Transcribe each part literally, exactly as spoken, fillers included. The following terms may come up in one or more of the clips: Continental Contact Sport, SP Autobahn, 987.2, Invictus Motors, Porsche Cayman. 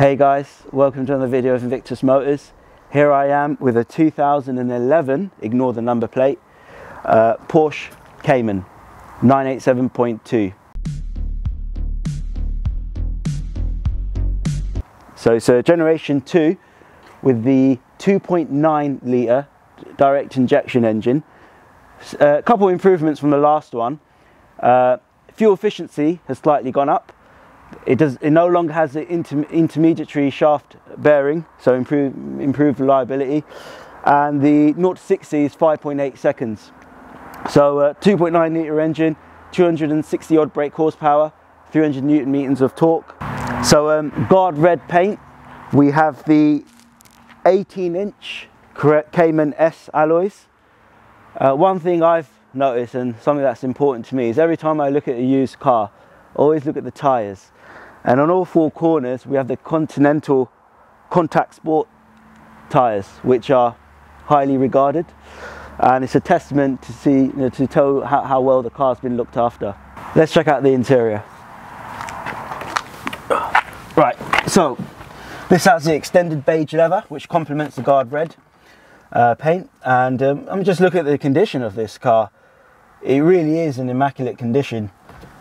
Hey guys, welcome to another video of Invictus Motors. Here I am with a two thousand eleven, ignore the number plate, uh, Porsche Cayman nine eighty-seven point two. So it's a generation two with the two point nine litre direct injection engine. A couple improvements from the last one. Uh, fuel efficiency has slightly gone up. It does. It no longer has the inter intermediary shaft bearing, so improve, improved reliability. And the zero to sixty is five point eight seconds. So uh, two point nine litre engine, two hundred sixty odd brake horsepower, three hundred newton meters of torque. So um, guard red paint. We have the eighteen inch Cayman S alloys. Uh, one thing I've noticed, and something that's important to me, is every time I look at a used car, always look at the tyres. And on all four corners we have the Continental Contact Sport tyres, which are highly regarded, and it's a testament to see, you know, to tell how, how well the car's been looked after. Let's check out the interior. Right, so this has the extended beige leather, which complements the guard red uh, paint, and um, I'm just looking at the condition of this car. It really is an immaculate condition.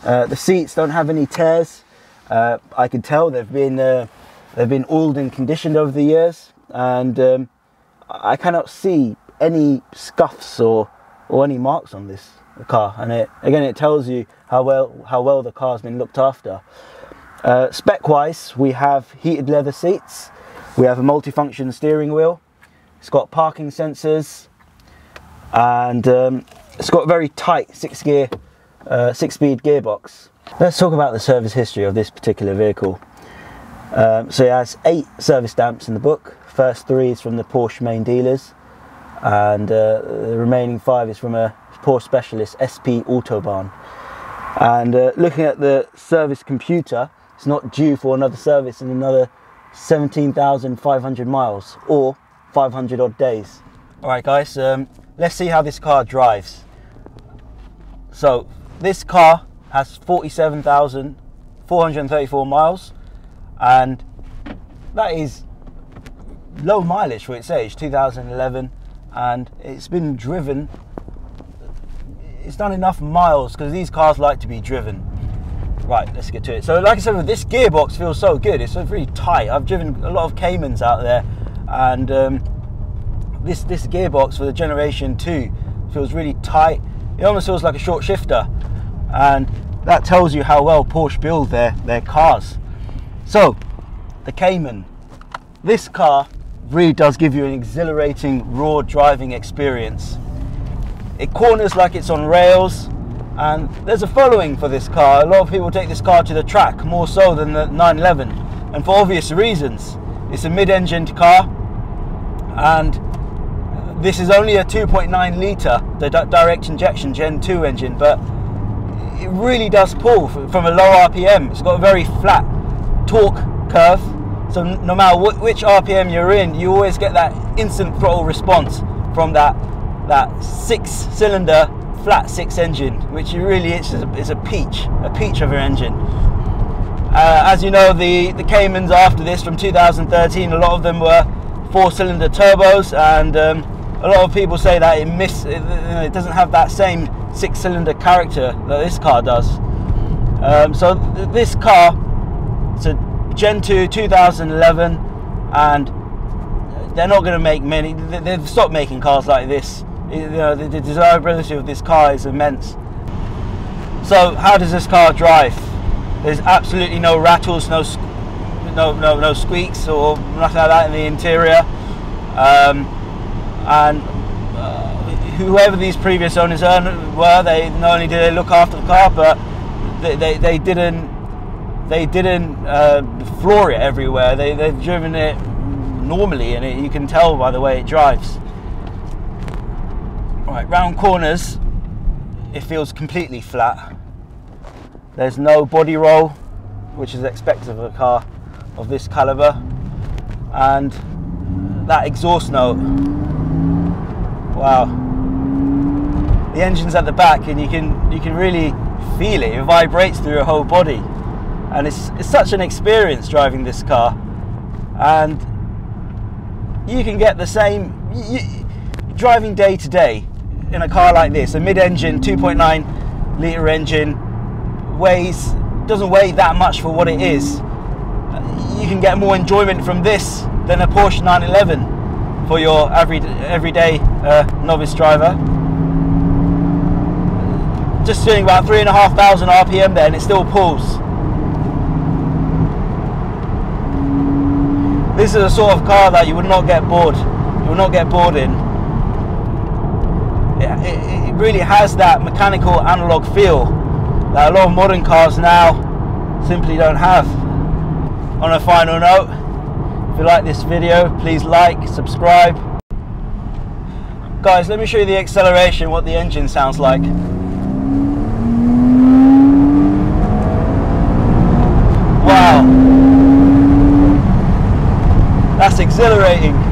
Uh, the seats don't have any tears. Uh, I can tell they've been uh, they've been oiled and conditioned over the years, and um, I cannot see any scuffs or or any marks on this car. And it, again, it tells you how well how well the car's been looked after. Uh, spec-wise, we have heated leather seats. We have a multifunction steering wheel. It's got parking sensors, and um, it's got a very tight six-gear. Uh, six-speed gearbox. Let's talk about the service history of this particular vehicle. Um, so it has eight service stamps in the book. First three is from the Porsche main dealers, and uh, the remaining five is from a Porsche specialist, S P Autobahn. And uh, looking at the service computer, it's not due for another service in another seventeen thousand five hundred miles or five hundred odd days. Alright guys, um, let's see how this car drives. So this car has forty-seven thousand four hundred thirty-four miles, and that is low mileage for its age, two thousand eleven, and it's been driven, it's done enough miles because these cars like to be driven. Right, let's get to it. So like I said, this gearbox feels so good, it's so really tight. I've driven a lot of Caymans out there, and um, this, this gearbox for the Generation two feels really tight. It almost feels like a short shifter, and that tells you how well Porsche build their, their cars. So, the Cayman. This car really does give you an exhilarating, raw driving experience. It corners like it's on rails, and there's a following for this car. A lot of people take this car to the track, more so than the nine eleven, and for obvious reasons. It's a mid-engined car, and this is only a two point nine litre direct injection Gen two engine, but it really does pull from a low R P M. It's got a very flat torque curve, so no matter which R P M you're in, you always get that instant throttle response from that that six-cylinder flat six engine, which really is a, is a peach, a peach of an engine. Uh, as you know, the, the Caymans after this from two thousand thirteen, a lot of them were four-cylinder turbos, and um, a lot of people say that it miss it, it doesn't have that same six-cylinder character that this car does. Um, so th this car, it's a Gen two two thousand eleven, and they're not going to make many. They've stopped making cars like this. You know, the, the desirability of this car is immense. So how does this car drive? There's absolutely no rattles, no no no, no squeaks or nothing like that in the interior. Um, and uh, whoever these previous owners were, they not only did they look after the car, but they, they, they didn't they didn't uh, floor it everywhere. They, they've driven it normally, and it, you can tell by the way it drives. Right, round corners, it feels completely flat. There's no body roll, which is expected of a car of this caliber, and that exhaust note. Wow, the engine's at the back, and you can you can really feel it. It vibrates through your whole body, and it's, it's such an experience driving this car. and you can get the same you, driving day to day in a car like this, a mid-engine two point nine litre engine, weighs doesn't weigh that much for what it is. You can get more enjoyment from this than a Porsche nine eleven for your every everyday uh, novice driver. Just doing about three and a half thousand R P M there, and it still pulls. This is a sort of car that you would not get bored. You will not get bored in. It, it, it really has that mechanical analog feel that a lot of modern cars now simply don't have. On a final note, if you like this video, please like, subscribe. Guys, let me show you the acceleration, what the engine sounds like. Wow, that's exhilarating.